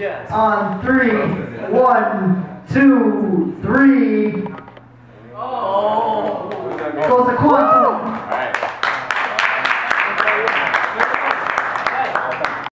Jazz. On 3, 1, 2, 3.